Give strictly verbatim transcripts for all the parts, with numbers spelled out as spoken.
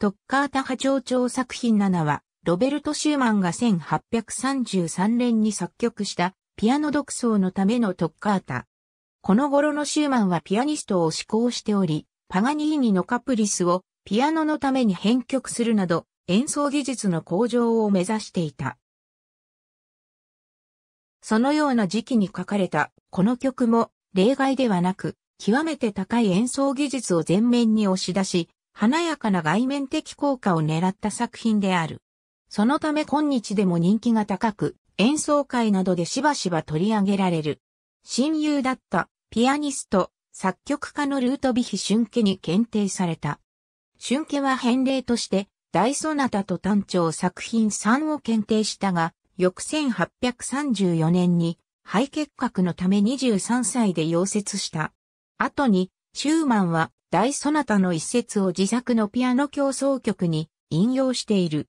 トッカータ波長調作品ななは、ロベルト・シューマンがせんはっぴゃくさんじゅうさんねんに作曲したピアノ独奏のためのトッカータ。この頃のシューマンはピアニストを志向しており、パガニーニのカプリスをピアノのために編曲するなど演奏技術の向上を目指していた。そのような時期に書かれたこの曲も例外ではなく、極めて高い演奏技術を前面に押し出し、華やかな外面的効果を狙った作品である。そのため今日でも人気が高く、演奏会などでしばしば取り上げられる。親友だったピアニスト、作曲家のルートヴィヒ・シュンケに検定された。シュンケは返礼として、大ソナタと短調作品さんを検定したが、翌せんはっぴゃくさんじゅうよねんに肺結核のためにじゅうさんさいで夭折した。後に、シューマンは大ソナタの一節を自作のピアノ協奏曲に引用している。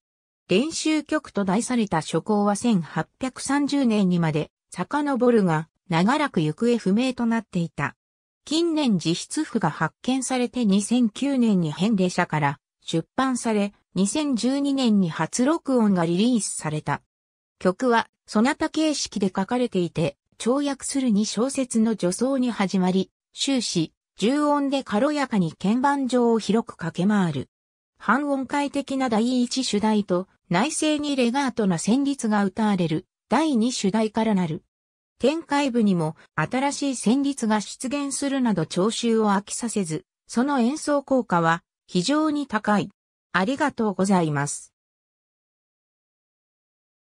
練習曲と題された初稿はせんはっぴゃくさんじゅうねんにまで遡るが、長らく行方不明となっていた。近年自筆譜が発見されてにせんきゅうねんに返礼者から出版され、にせんじゅうにねんに初録音がリリースされた。曲はソナタ形式で書かれていて、跳躍するにしょうせつの助走に始まり、終始、重音で軽やかに鍵盤上を広く駆け回る。半音階的なだいいち主題と、内声にレガートな旋律が歌われる、だいに主題からなる。展開部にも新しい旋律が出現するなど聴衆を飽きさせず、その演奏効果は非常に高い。ありがとうございます。